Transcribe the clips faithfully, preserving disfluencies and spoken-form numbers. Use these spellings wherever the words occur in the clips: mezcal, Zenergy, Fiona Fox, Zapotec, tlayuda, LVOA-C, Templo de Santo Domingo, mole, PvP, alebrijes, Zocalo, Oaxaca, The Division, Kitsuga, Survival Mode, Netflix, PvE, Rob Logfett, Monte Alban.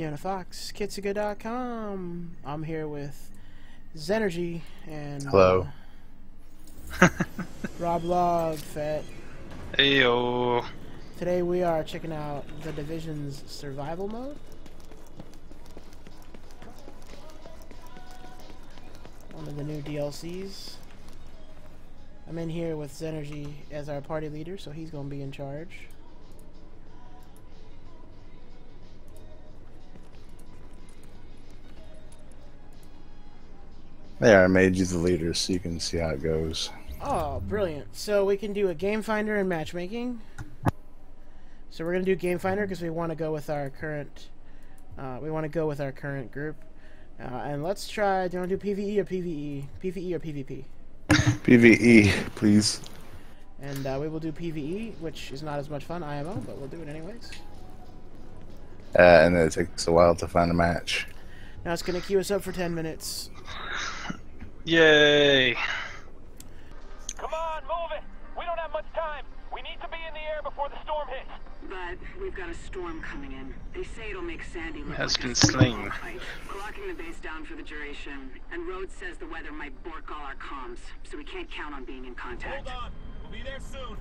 Fiona Fox, Kitsuga dot com. I'm here with Zenergy and hello, uh, Rob Logfett. Heyo. Today we are checking out The Division's Survival Mode. One of the new D L Cs. I'm in here with Zenergy as our party leader, so he's going to be in charge. There, I made you the leader so you can see how it goes. Oh, brilliant. So we can do a game finder and matchmaking. So we're going to do game finder because we want to go with our current uh, we want to go with our current group. Uh, and let's try, do you want to do PvE or PvE? PvE or PvP? PvE, please. And uh, we will do PvE, which is not as much fun, I M O, but we'll do it anyways. Uh, and it takes a while to find a match. Now it's going to queue us up for ten minutes. Yay! Come on, move it! We don't have much time! We need to be in the air before the storm hits! But we've got a storm coming in. They say it'll make Sandy look has like been slain. We're locking the base down for the duration, and Rhodes says the weather might bork all our comms, so we can't count on being in contact. Hold on! We'll be there soon!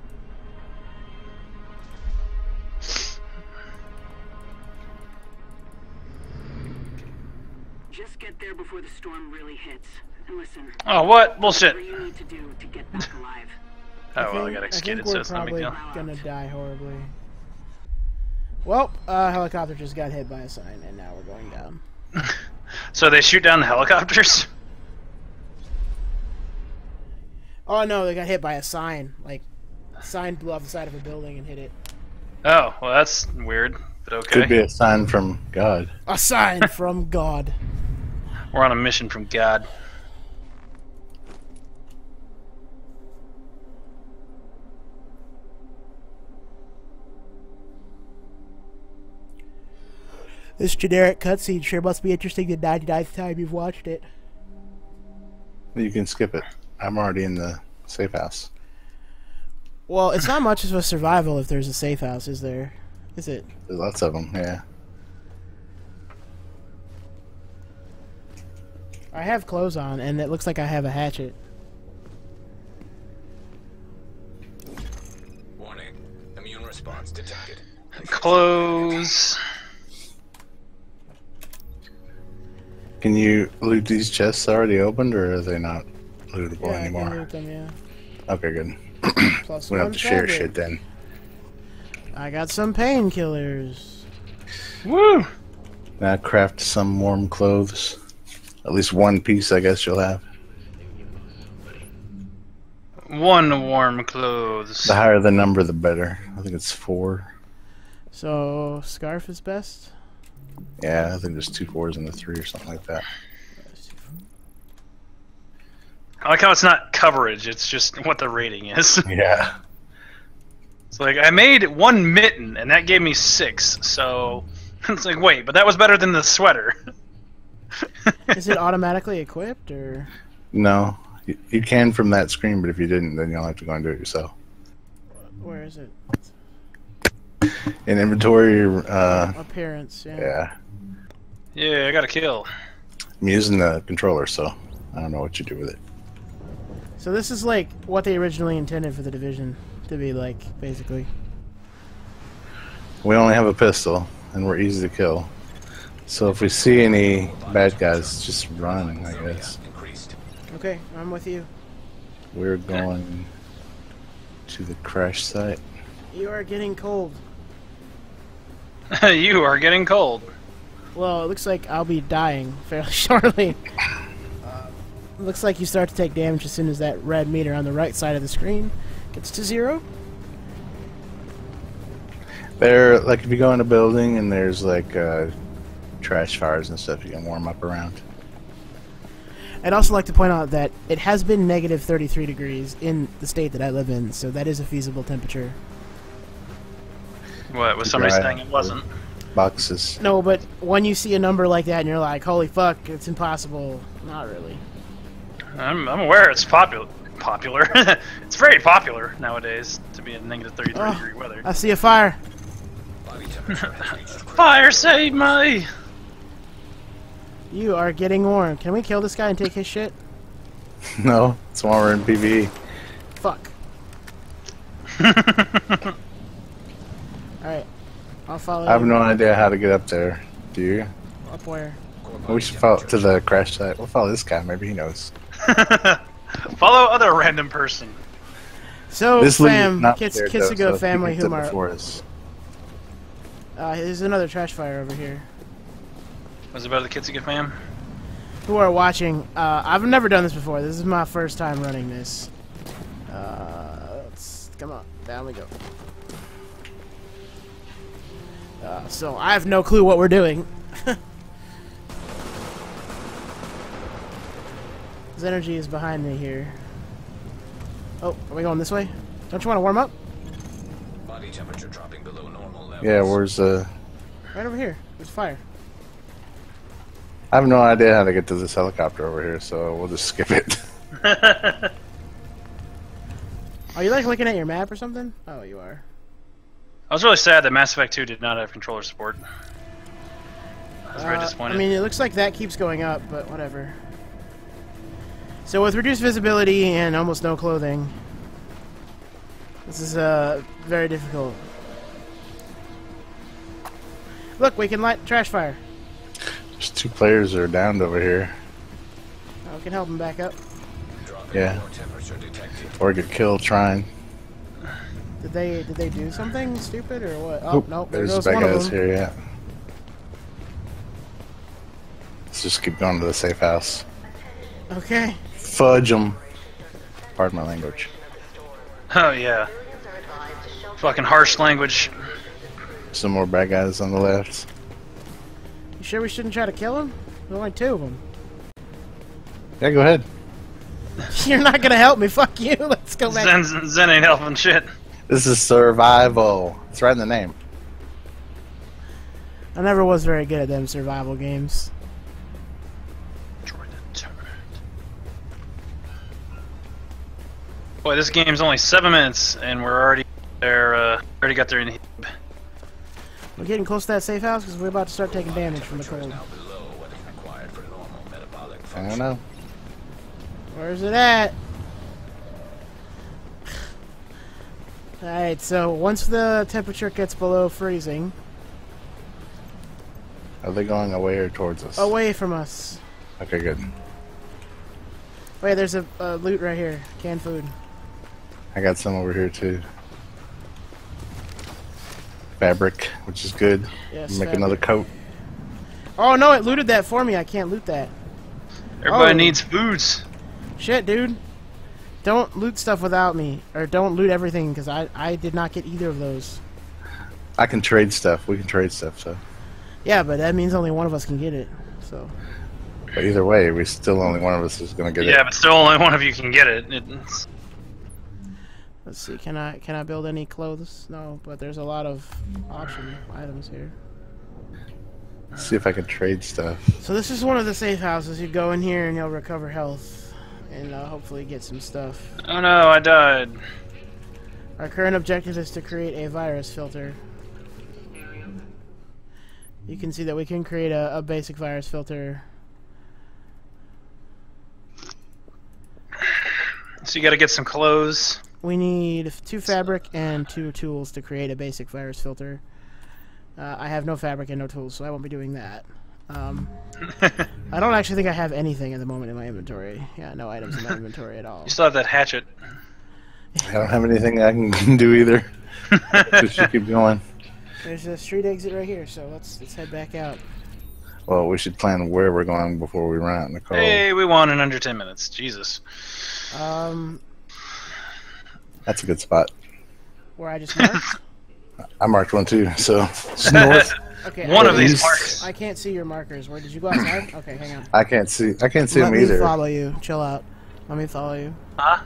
Just get there before the storm really hits. And listen. Oh, what? Bullshit. What you need to do to get back alive. Oh, well, I got executed, so it's no big deal. I think we're probably gonna die horribly. Well, uh, helicopter just got hit by a sign, and now we're going down. So they shoot down the helicopters? Oh, no, they got hit by a sign. Like, a sign blew off the side of a building and hit it. Oh, well, that's weird, but okay. Could be a sign from God. A sign from God. We're on a mission from God. This generic cutscene sure must be interesting the ninety-ninth time you've watched it. You can skip it. I'm already in the safe house. Well, it's not much of a survival if there's a safe house, is there? Is it? There's lots of them, yeah. I have clothes on, and it looks like I have a hatchet. Warning. Immune response detected. Clothes. Can you loot these chests already opened, or are they not lootable yeah, anymore? I can loot them, yeah. Okay, good. Plus we don't have to share shit then. I got some painkillers. Woo! Now craft some warm clothes. At least one piece, I guess you'll have. One warm clothes. The higher the number, the better. I think it's four. So, scarf is best? Yeah, I think there's two fours and a three or something like that. I like how it's not coverage, it's just what the rating is. Yeah. It's like, I made one mitten, and that gave me six, so... It's like, wait, but that was better than the sweater. Is it automatically equipped, or...? No. You, you can from that screen, but if you didn't, then you'll have to go and do it yourself. Where is it? In inventory, uh... appearance, yeah. Yeah. Yeah, I got a kill. I'm using the controller, so I don't know what you do with it. So this is, like, what they originally intended for The Division to be, like, basically. We only have a pistol, and we're easy to kill. So if we see any bad guys, just run, I guess. Okay, I'm with you. We're going to the crash site. You are getting cold. You are getting cold. Well, it looks like I'll be dying fairly shortly. Uh, looks like you start to take damage as soon as that red meter on the right side of the screen gets to zero. There, like, if you go in a building and there's, like, uh... trash fires and stuff you can warm up around. I'd also like to point out that it has been negative thirty-three degrees in the state that I live in, so that is a feasible temperature. What, was somebody saying it wasn't? Boxes. No, but when you see a number like that and you're like, holy fuck, it's impossible. Not really. I'm, I'm aware it's popu popular. It's very popular nowadays to be in negative thirty-three oh, degree weather. I see a fire. Fire, save me! You are getting warm. Can we kill this guy and take his shit? No, that's why we're in PvE. Fuck. Alright, I'll follow you. I have no idea how to get up there. Do you? Up where? We should follow to the crash site. We'll follow this guy. Maybe he knows. Follow other random person. So, this fam, Kits Kitsuga family whom are... Uh, there's another trash fire over here. Was it about the Kitsuga fam? Who are watching. Uh, I've never done this before. This is my first time running this. Uh, let's... Come on. Down we go. Uh, so, I have no clue what we're doing. Zenergy is behind me here. Oh, are we going this way? Don't you want to warm up? Body temperature dropping below normal levels. Yeah, where's the... Uh... Right over here. There's fire. I have no idea how to get to this helicopter over here, so we'll just skip it. Are you like looking at your map or something? Oh, you are. I was really sad that Mass Effect two did not have controller support. I was uh, very disappointed. I mean, it looks like that keeps going up, but whatever. So with reduced visibility and almost no clothing, this is uh, very difficult. Look, we can light trash fire. There's two players that are downed over here. Oh, we can help them back up. Yeah. Or get killed trying. Did they did they do something stupid or what? Oh, nope. nope. There's bad guys here. Yeah. Let's just keep going to the safe house. Okay. Fudge them. Pardon my language. Oh yeah. Fucking harsh language. Some more bad guys on the left. You sure we shouldn't try to kill him? There's only two of them. Yeah, go ahead. You're not gonna help me. Fuck you. Let's go back. Zen, Zen ain't helping shit. This is survival. It's right in the name. I never was very good at them survival games. Boy, this game's only seven minutes, and we're already there. Uh, already got there in the heap. We're getting close to that safe house because we're about to start taking damage from the cold. I don't know. Where's it at? Alright, so once the temperature gets below freezing... Are they going away or towards us? Away from us. Okay, good. Wait, there's a uh, loot right here. Canned food. I got some over here, too. Fabric, which is good. Yes, make fabric. Another coat. Oh no, it looted that for me. I can't loot that. Everybody oh. needs foods. Shit, dude. Don't loot stuff without me. Or don't loot everything, because I, I did not get either of those. I can trade stuff. We can trade stuff, so. Yeah, but that means only one of us can get it, so. But either way, we still only one of us is going to get yeah, it. Yeah, but still only one of you can get it. It's... Let's see, can I can I build any clothes? No, but there's a lot of option items here. Let's see if I can trade stuff. So this is one of the safe houses. You go in here and you'll recover health and uh, hopefully get some stuff. Oh no, I died. Our current objective is to create a virus filter. You can see that we can create a, a basic virus filter. So you gotta get some clothes. We need two fabric and two tools to create a basic virus filter. Uh, I have no fabric and no tools, so I won't be doing that. Um, I don't actually think I have anything at the moment in my inventory. Yeah, no items in my inventory at all. You still have that hatchet. I don't have anything I can do either. Just keep going. There's a street exit right here, so let's let's head back out. Well, we should plan where we're going before we run out in the cold. Hey, we won in under ten minutes. Jesus. Um. That's a good spot. Where I just marked? I marked one too, so it's north. Okay, one of these marks. I can't see your markers. Where did you go outside? Okay, hang on. I can't see I can't see them either. Let me follow you. Chill out. Let me follow you. Huh?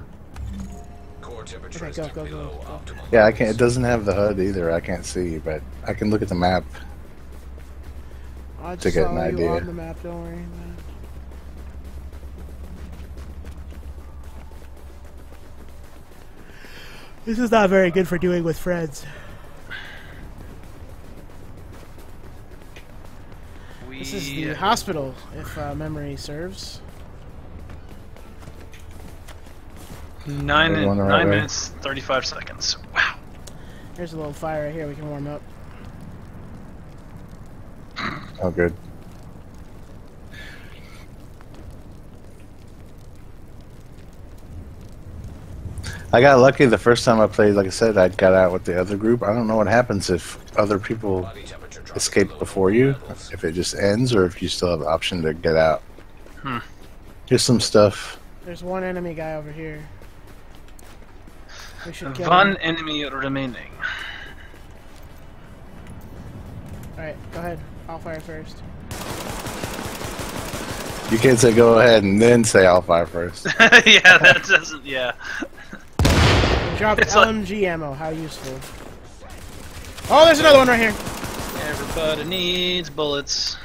Core temperature is below optimal. Yeah, I can't it doesn't have the H U D either, I can't see, but I can look at the map to get an idea. I just saw you on the map, don't worry about it. This is not very good for doing with friends. We this is the hospital, if uh, memory serves. Nine, and, right nine minutes, thirty-five seconds. Wow. There's a little fire right here. We can warm up. Oh, good. I got lucky the first time I played. Like I said, I got out with the other group. I don't know what happens if other people escape before you, if it just ends, or if you still have the option to get out. Hmm. Just some stuff. There's one enemy guy over here. We should get one him. enemy remaining. Alright, go ahead. I'll fire first. You can't say go ahead and then say I'll fire first. Yeah, that doesn't, yeah. Drop L M G like... ammo, how useful. Oh, there's another one right here! Everybody needs bullets.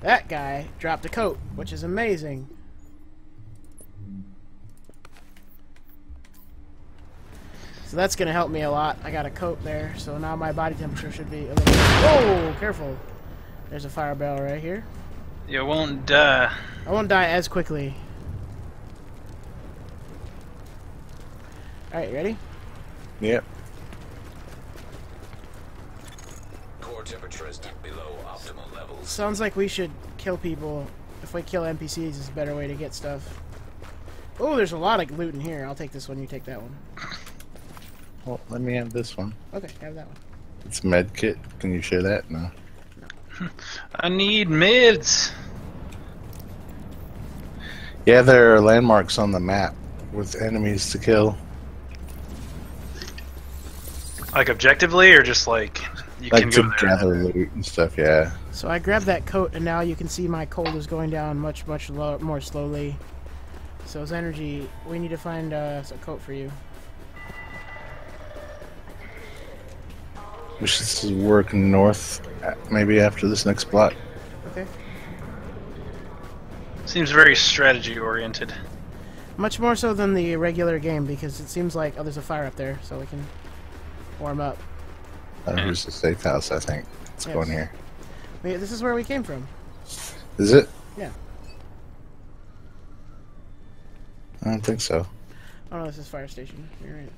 That guy dropped a coat, which is amazing. So that's gonna help me a lot. I got a coat there, so now my body temperature should be a little... Whoa, careful. There's a fire barrel right here. You won't die. I won't die as quickly. Alright, ready? Yep. Core temperature is below optimal levels. Sounds like we should kill people. If we kill N P Cs, it's a better way to get stuff. Oh, there's a lot of loot in here. I'll take this one, you take that one. Well, let me have this one. Okay, have that one. It's med kit. Can you share that? No. No. I need meds. Yeah, there are landmarks on the map with enemies to kill. Like objectively, or just like you like can to go there. gather loot and stuff. Yeah. So I grabbed that coat, and now you can see my cold is going down much, much lower, more slowly. So Zenergy, we need to find uh, a coat for you. We should work north, maybe after this next plot. Okay. Seems very strategy-oriented. Much more so than the regular game, because it seems like... Oh, there's a fire up there, so we can warm up. Uh, here's the safe house, I think. Let's yes. go in here. Wait, this is where we came from. Is it? Yeah. I don't think so. Oh, no, this is fire station. You're right.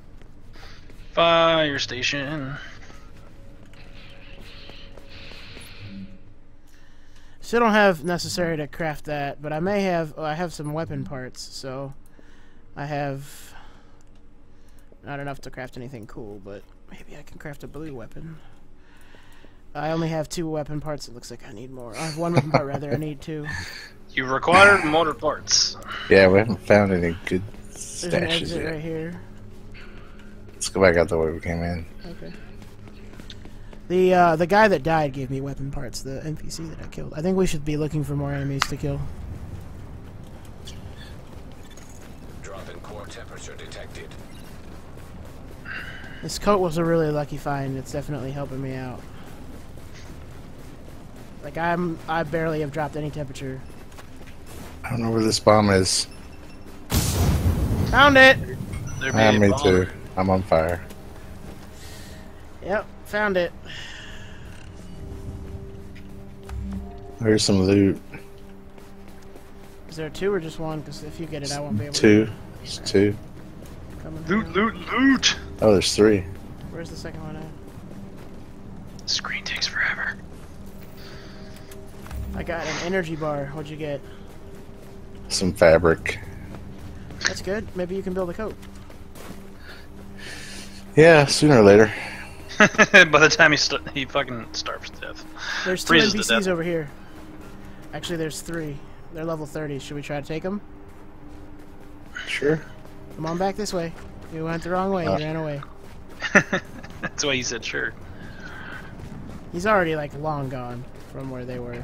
Fire station. Still don't have necessary to craft that, but I may have. Oh, I have some weapon parts, so I have not enough to craft anything cool. But maybe I can craft a blue weapon. I only have two weapon parts. It looks like I need more. I have one weapon part rather. I need two. You require motor parts. Yeah, we haven't found any good stashes yet. There's an exit right here. Let's go back out the way we came in. Okay. The uh, the guy that died gave me weapon parts, the N P C that I killed. I think we should be looking for more enemies to kill. Drop in core temperature detected. This coat was a really lucky find. It's definitely helping me out. Like I'm I barely have dropped any temperature. I don't know where this bomb is. Found it. Ah, me bomb. too. I'm on fire. Yep. Found it. There's some loot. Is there two or just one? Because if you get it, I won't be able two. to. It's two. It's two. Loot, loot, loot! Oh, there's three. Where's the second one at? Screen takes forever. I got an energy bar. What'd you get? Some fabric. That's good. Maybe you can build a coat. Yeah, sooner or later. By the time he st he fucking starves to death. There's two N P Cs over here. Actually, there's three. They're level thirty. Should we try to take them? Sure. Come on back this way. We went the wrong way. Uh. We ran away. That's why you said sure. He's already like long gone from where they were.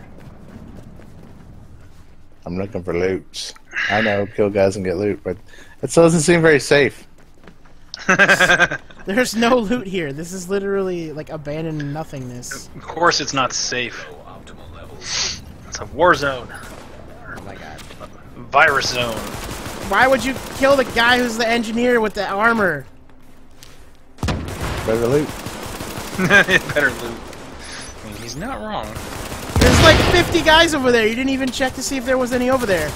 I'm looking for loot. I know, kill guys and get loot, but it still doesn't seem very safe. There's no loot here. This is literally like abandoned nothingness. Of course it's not safe. It's a war zone. Oh my god. Virus zone. Why would you kill the guy who's the engineer with the armor? Better loot. Better loot. I mean, he's not wrong. There's like fifty guys over there. You didn't even check to see if there was any over there.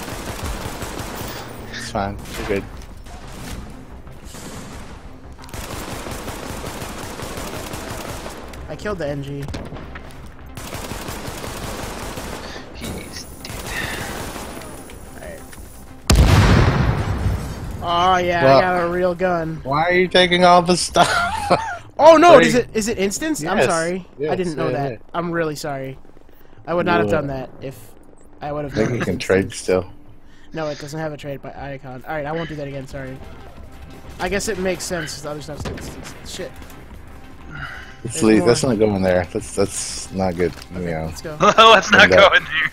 It's fine. We're good. I killed the N G. He's dead. Alright. Oh yeah, well, I got a real gun. Why are you taking all the stuff? Oh no, Sorry. is it is it instance? Yes. I'm sorry. Yes, I didn't know yeah, that. Yeah. I'm really sorry. I would not yeah. have done that if I would have done I think you can trade still. No, it doesn't have a trade by icon. Alright, I won't do that again, sorry. I guess it makes sense because the other stuff's instance. Shit. Let's leave. That's not going there. That's that's not good. Let me out. Let's go. Let's not go in here.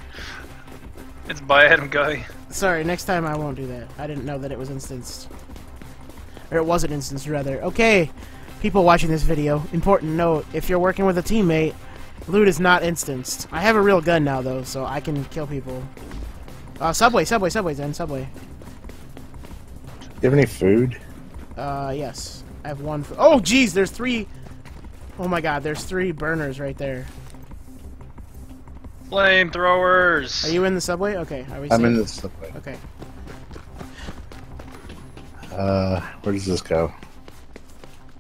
It's by Adam Guy. Sorry, next time I won't do that. I didn't know that it was instanced. Or it was an instance, rather. Okay, people watching this video, important note, if you're working with a teammate, loot is not instanced. I have a real gun now, though, so I can kill people. Uh, subway, subway, subway, then, subway. Do you have any food? Uh, yes. I have one. Oh, jeez, there's three... Oh my god, there's three burners right there. Flamethrowers! Are you in the subway? Okay, are we I'm safe? in the subway. Okay. Uh, where does this go?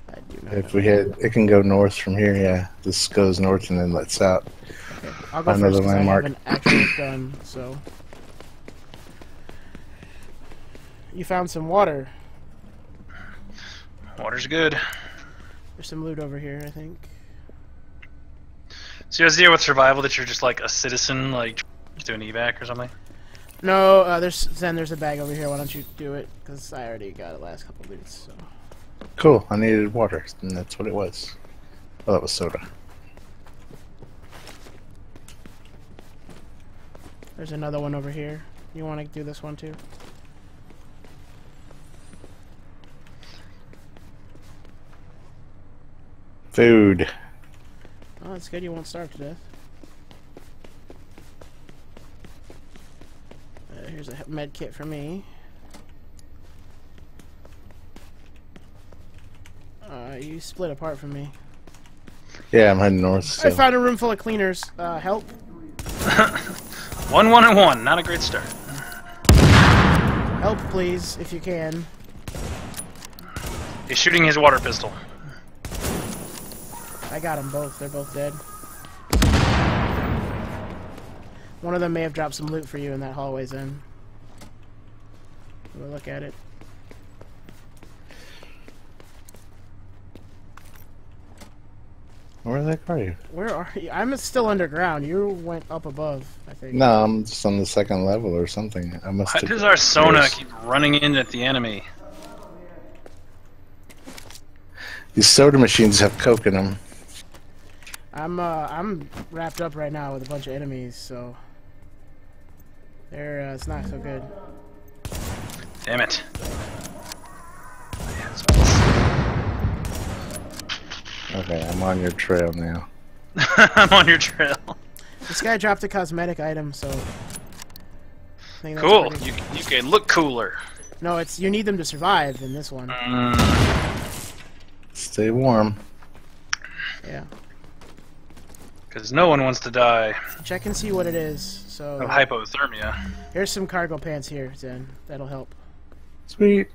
I do not if know. we hit, it can go north from here, yeah. This goes north and then lets out. Okay, I'll go Another first landmark. I have an actual gun, so... You found some water. Water's good. There's some loot over here, I think. So you guys deal with survival that you're just like a citizen, like doing evac or something? No, uh, there's Zen, there's a bag over here. Why don't you do it? Because I already got it last couple of loots. So. Cool, I needed water, and that's what it was. Oh, that was soda. There's another one over here. You want to do this one too? Food. Oh, that's good. You won't starve to death. Uh, here's a med kit for me. Uh, you split apart from me. Yeah, I'm heading north. So. I found a room full of cleaners. Uh, help. one, one, and one. Not a great start. Help, please, if you can. He's shooting his water pistol. I got them both. They're both dead. One of them may have dropped some loot for you in that hallway, Zen. We'll look at it. Where the heck are you? Where are you? I'm still underground. You went up above, I think. No, I'm just on the second level or something. I must. Why does our Sona years. keep running in at the enemy? These soda machines have coke in them. I'm uh, I'm wrapped up right now with a bunch of enemies, so they're uh, it's not so good. Damn it! Okay, I'm on your trail now. I'm on your trail. This guy dropped a cosmetic item, so I think that's cool. You you can look cooler. No, it's you need them to survive in this one. Mm. Stay warm. Yeah. Because no one wants to die. Check and see what it is. So of hypothermia. Here's some cargo pants here, Zen. That'll help. Sweet.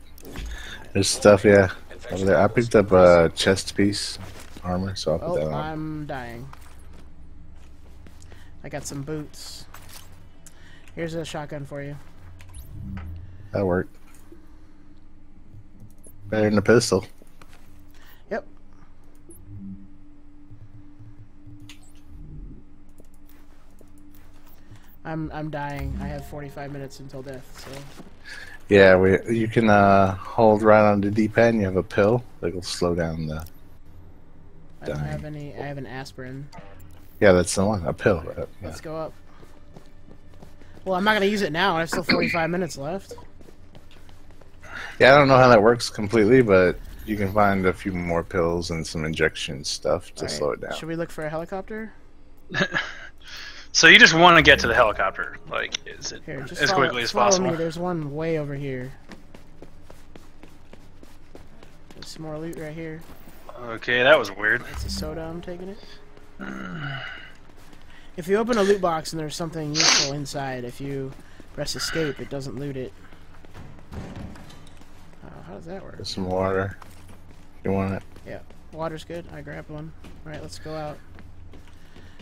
There's stuff, yeah. Over there. I picked up a chest piece, armor, so I'll put oh, that on. I'm dying. I got some boots. Here's a shotgun for you. That worked. Better than a pistol. Yep. I'm I'm dying. I have forty-five minutes until death. So. Yeah, we you can uh, hold right on the D-pad. You have a pill that will slow down the. Dying. I don't have any. I have an aspirin. Yeah, that's the one. A pill. Right? Yeah. Let's go up. Well, I'm not gonna use it now. I have still forty-five minutes left. Yeah, I don't know how that works completely, but you can find a few more pills and some injection stuff to All right. slow it down. Should we look for a helicopter? So you just want to get to the helicopter, like, is it here, as follow, quickly as possible. Me. There's one way over here. There's some more loot right here. Okay, that was weird. It's a soda, I'm taking it. Mm. If you open a loot box and there's something useful inside, if you press escape, it doesn't loot it. Uh, how does that work? There's some water. You want it? Yeah, water's good. I grabbed one. All right, let's go out.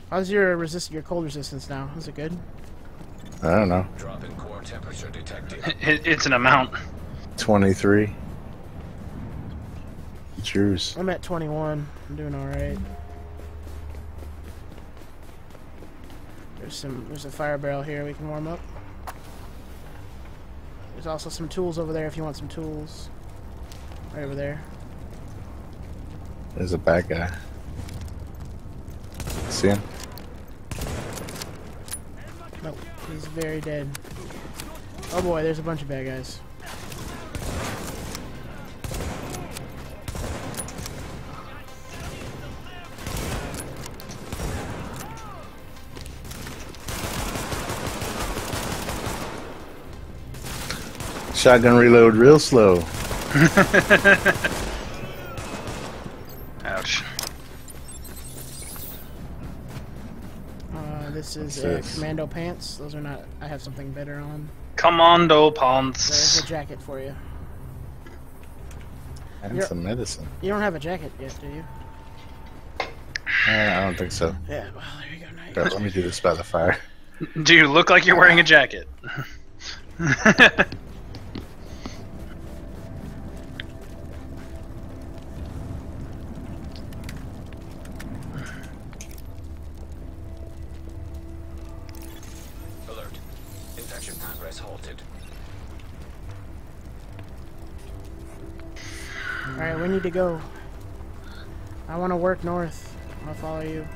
How's your resist your cold resistance now? Is it good? I don't know. Drop in core temperature detected. It, it's an amount. twenty-three. Cheers. I'm at twenty-one. I'm doing all right. There's some. There's a fire barrel here we can warm up. There's also some tools over there if you want some tools. Right over there. There's a bad guy. See him? Nope, he's very dead. Oh boy, there's a bunch of bad guys. Shotgun reload real slow. Ouch. Uh, this is uh, commando pants. Those are not. I have something better on. Commando pants. There's a jacket for you. And You're, some medicine. You don't have a jacket yet, do you? Uh, I don't think so. Yeah. Well, there you go. Nice. But let me do this by the fire. Do you look like you're wearing a jacket? Alright, we need to go. I want to work north. I'm going to follow you.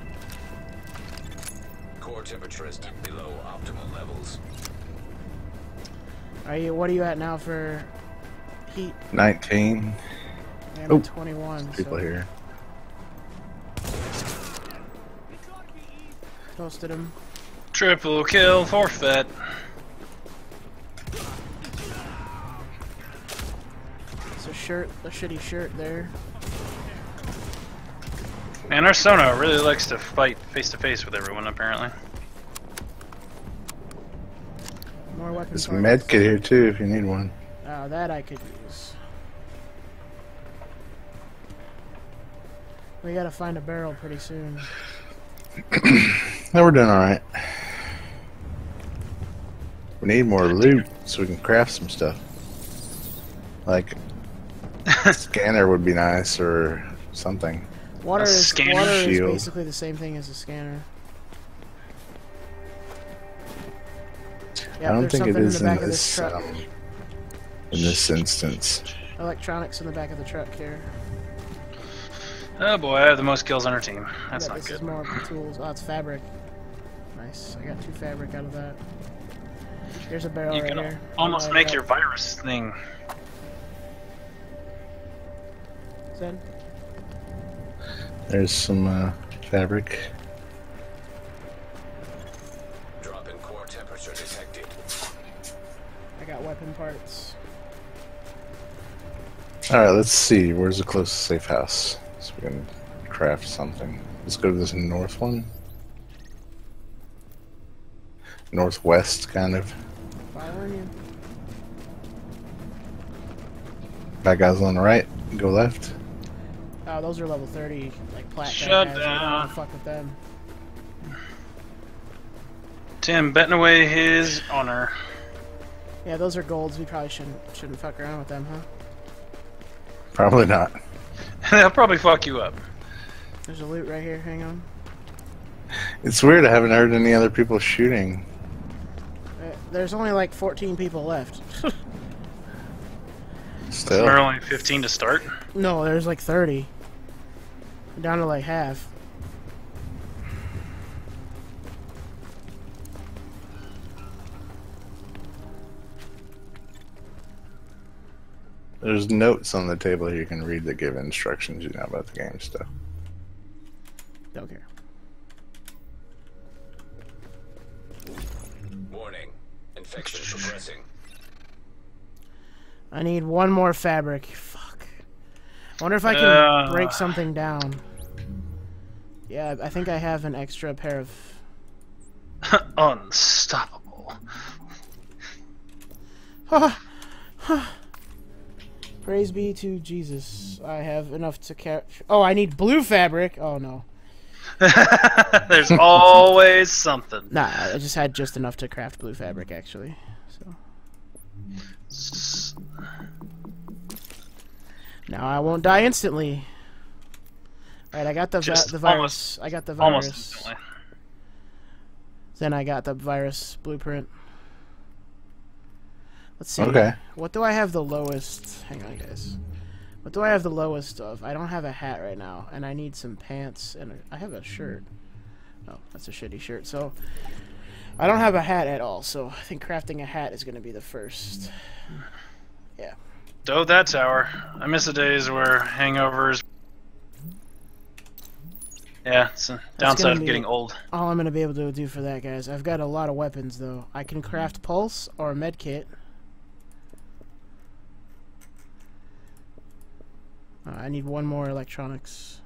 Core temperature is below optimal levels. Are you? What are you at now for heat? nineteen. I'm oh, twenty-one. People so. Here. Toasted him. Triple kill, forfeit. Shirt, the shitty shirt there. Man, our Sono really likes to fight face to face with everyone, apparently. More weapons. There's a med kit here, too, if you need one. Oh, that I could use. We gotta find a barrel pretty soon. No, we're doing alright. We need more loot so we can craft some stuff. Like. Scanner would be nice, or something. Water, is, water is basically the same thing as a scanner. Yep, I don't think it is in, in, this, this um, in this instance. Electronics in the back of the truck here. Oh boy, I have the most kills on our team. That's not this good. Is more of the tools. Oh, it's fabric. Nice. I got two fabric out of that. Here's a barrel you right here. You can almost oh, make yeah. your virus thing. Then. There's some uh, fabric. Drop in core temperature detected. I got weapon parts. Alright, let's see. Where's the closest safe house? So we can craft something. Let's go to this north one. Northwest, kind of. Following you. Bad guys on the right. Go left. Oh, those are level thirty, like plat. Shut down. Fuck with them. Tim betting away his honor. Yeah, those are golds. We probably shouldn't shouldn't fuck around with them, huh? Probably not. They'll probably fuck you up. There's a loot right here. Hang on. It's weird. I haven't heard any other people shooting. Uh, there's only like fourteen people left. Still. There are only fifteen to start? No, there's like thirty. We're down to like half. There's notes on the table here you can read that give instructions you know about the game stuff. Don't care. Warning. Infection progressing. I need one more fabric. Fuck. I wonder if I can uh, break something down. Yeah, I think I have an extra pair of Unstoppable. Praise be to Jesus. I have enough to catch. Oh, I need blue fabric. Oh no. There's always something. Nah, I just had just enough to craft blue fabric actually. So. Now I won't die instantly. All right, I got the vi the virus. Almost, I got the virus. Almost instantly. Then I got the virus blueprint. Let's see. Okay. What do I have the lowest? Hang on, guys. What do I have the lowest of? I don't have a hat right now, and I need some pants, and a, I have a shirt. Oh, that's a shitty shirt. So I don't have a hat at all. So I think crafting a hat is going to be the first. Yeah. Oh, that tower. I miss the days where hangovers. Yeah, it's a downside of getting old. All I'm going to be able to do for that, guys. I've got a lot of weapons, though. I can craft pulse or med kit. Uh, I need one more electronics.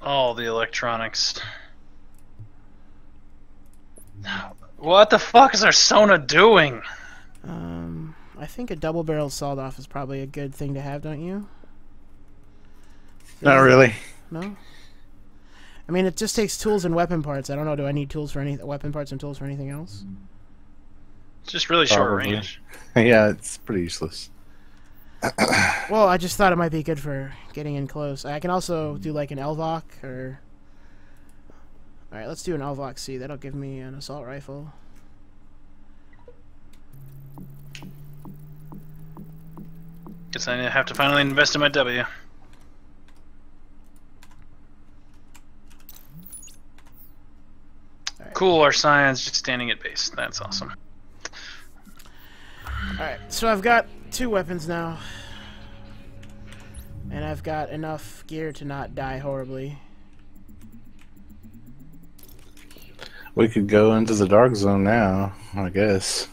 All the electronics. What the fuck is our Sona doing? Um, I think a double-barrel sawed-off is probably a good thing to have, don't you? Not really. No? I mean, it just takes tools and weapon parts. I don't know. Do I need tools for any weapon parts and tools for anything else? It's just really short Probably. range. Yeah, it's pretty useless. Well, I just thought it might be good for getting in close. I can also do like an L V O C or... Alright, let's do an L V O C. That'll give me an assault rifle. Guess I have to finally invest in my W. Cool, our science just standing at base. That's awesome. Alright, so I've got two weapons now. And I've got enough gear to not die horribly. We could go into the dark zone now, I guess.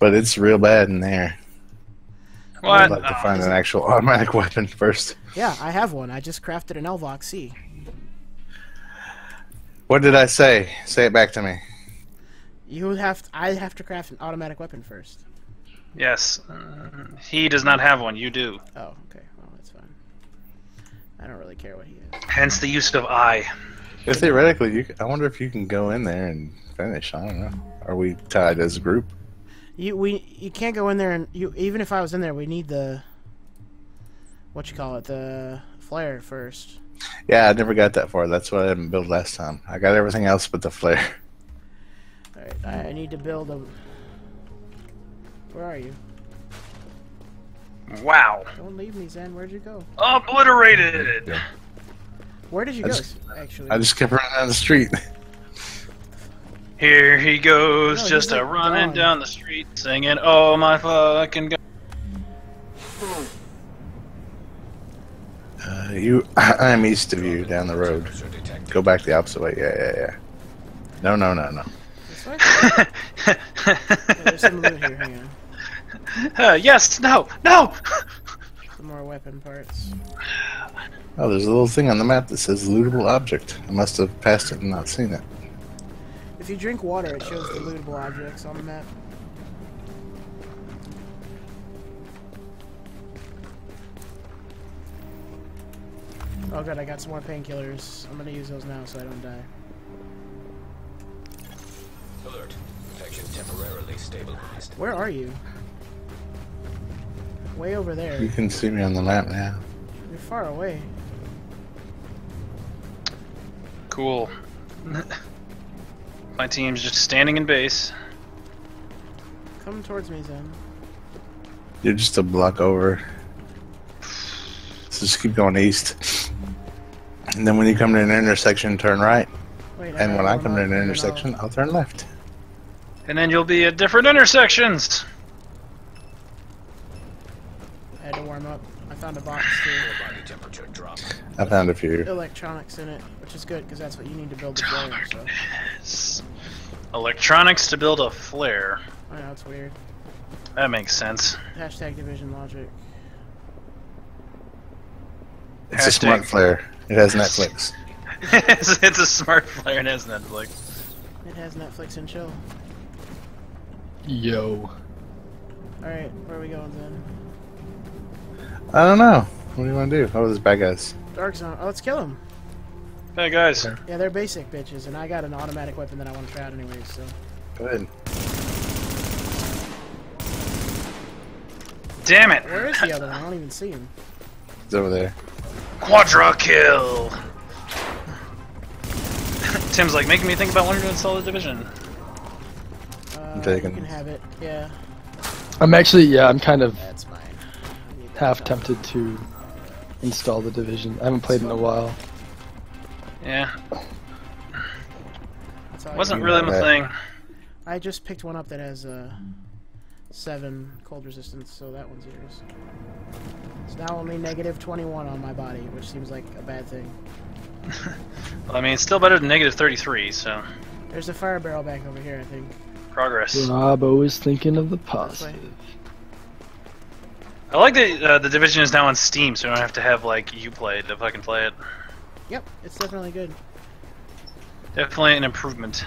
But it's real bad in there. What? I'd like to find an actual automatic weapon first. Yeah, I have one. I just crafted an L V O A C. What did I say? Say it back to me. You have to, I have to craft an automatic weapon first. Yes. Uh, he does not have one. You do. Oh, okay. Well, that's fine. I don't really care what he is. Hence the use of I. If theoretically, you, I wonder if you can go in there and finish. I don't know. Are we tied as a group? You we you can't go in there and you even if I was in there, we need the what you call it the flare first. Yeah, I never got that far. That's what I didn't build last time. I got everything else but the flare. Alright, I need to build a... Where are you? Wow. Don't leave me, Zen. Where'd you go? Obliterated! Where did you I go, just, actually? I just kept running down the street. Here he goes, no, just like a running gone. down the street, singing, oh my fucking god. Uh, you, I'm east of you, down the road. Go back the opposite way. Yeah, yeah, yeah. No, no, no, no. This way? Oh, there's some loot here. Hang on. Uh, yes. No. No. Some more weapon parts. Oh, there's a little thing on the map that says "lootable object." I must have passed it and not seen it. If you drink water, it shows the lootable objects on the map. Oh god, I got some more painkillers. I'm gonna use those now so I don't die. Alert. Protection temporarily stabilized. Where are you? Way over there. You can see me on the map now. You're far away. Cool. My team's just standing in base. Come towards me, Zen. You're just a block over. So just keep going east. And then when you come to an intersection, turn right. Wait, and I when I come to an intersection, I'll turn left. And then you'll be at different intersections! I had to warm up. I found a box too. I found a few. Electronics in it, which is good, because that's what you need to build a flare. So. Electronics to build a flare. I know, it's weird. That makes sense. Hashtag division logic. It's Hashtag a smart flare. It has Netflix. it's, it's a smart player and has Netflix. It has Netflix and chill. Yo. Alright, where are we going then? I don't know. What do you want to do? Oh, there's bad guys. Dark zone. Oh, let's kill them. Hey, guys. Yeah, they're basic bitches, and I got an automatic weapon that I want to try out anyway, so. Go ahead. Damn it! Where is the other one? I don't even see him. He's over there. Quadra kill! Tim's like, making me think about wanting to install The Division. Uh, you can have it, yeah. I'm actually, yeah, I'm kind of That's mine. half done. tempted to install The Division. I haven't played in a while. Yeah. Wasn't really my thing. I just picked one up that has uh, seven cold resistance, so that one's yours. It's now only negative twenty-one on my body, which seems like a bad thing. Well, I mean, it's still better than negative thirty-three, so... There's a fire barrel back over here, I think. Progress. Rob always thinking of the positive. I like that uh, The Division is now on Steam, so you don't have to have, like, you play it if I can play it. Yep, it's definitely good. Definitely an improvement.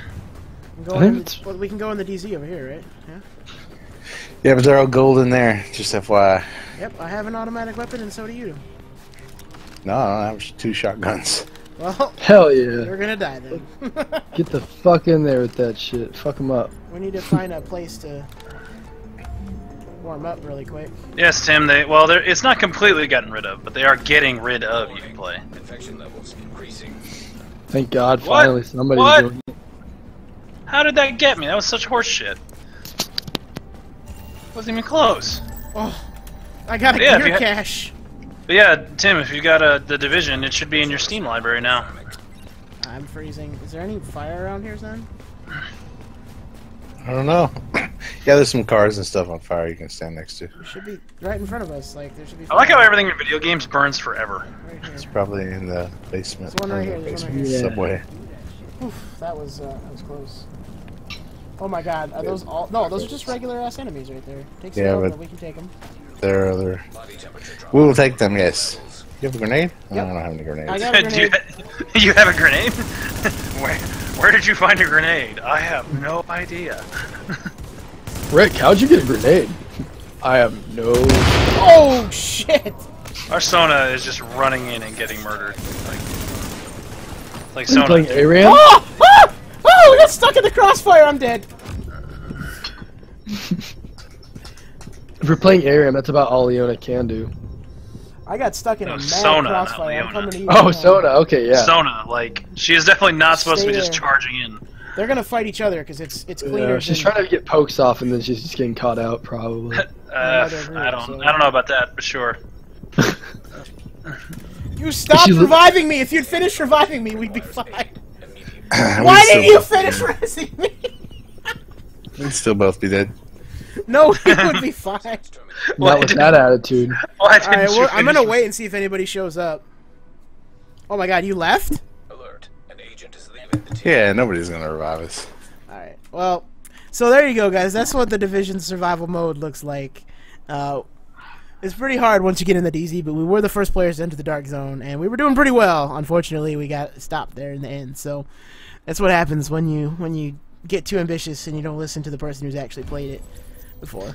We can go, in the, well, we can go in the D Z over here, right? Yeah. Yeah, but they're all gold in there. Just F Y I. Yep, I have an automatic weapon, and so do you. No, I have two shotguns. Well, hell yeah. We're gonna die then. Get the fuck in there with that shit. Fuck them up. We need to find a place to warm up really quick. Yes, Tim. They well, it's not completely gotten rid of, but they are getting rid of you can play. Infection levels increasing. Thank God, what? finally somebody's what? doing it. How did that get me? That was such horseshit. Wasn't even close. Oh, I got a yeah, gear cache. But yeah, Tim, if you got a The Division, it should be in your Steam library now. I'm freezing. Is there any fire around here, son? I don't know. Yeah, there's some cars and stuff on fire you can stand next to. It should be right in front of us. Like there should be. Fire. I like how everything in video games burns forever. Right here. It's probably in the basement. There's one right here. Basement, one right here. Subway. Yeah. Oof, that was uh, that was close. Oh my God, are those all? No, those are just regular ass enemies right there. Take some yeah, but we can take them. There are other. We will take them. Yes. You have a grenade? Yep. I don't have any grenades. I got a grenade. you, you have a grenade? Where? Where did you find a grenade? I have no idea. Rick, how'd you get a grenade? I have no... Oh, shit! Arsona is just running in and getting murdered. Like, like Sona. Playing Aram? Oh! Oh! Oh! We got stuck in the crossfire! I'm dead! If we're playing Aram, that's about all Leona can do. I got stuck in no, a mad Sona, crossfire. I'm coming to you. Oh, Sona. Okay, yeah. Sona, like she is definitely not supposed Stay to be there. just charging in. They're gonna fight each other because it's it's cleaner. Yeah, she's than... trying to get pokes off, and then she's just getting caught out, probably. uh, I don't, I don't, so. I don't know about that, but sure. You stopped reviving me. If you'd finished reviving me, we'd be fine. Why didn't you finish resing me? We'd still both be dead. No, it would be fine. Not with that attitude. Alright, well, I'm gonna wait and see if anybody shows up. Oh my God, you left? Alert. An agent is leaving the team. Yeah, nobody's gonna revive us. Alright, well, so there you go, guys. That's what The Division survival mode looks like. Uh, it's pretty hard once you get in the D Z, but we were the first players to enter the Dark Zone, and we were doing pretty well. Unfortunately, we got stopped there in the end, so that's what happens when you, when you get too ambitious and you don't listen to the person who's actually played it before.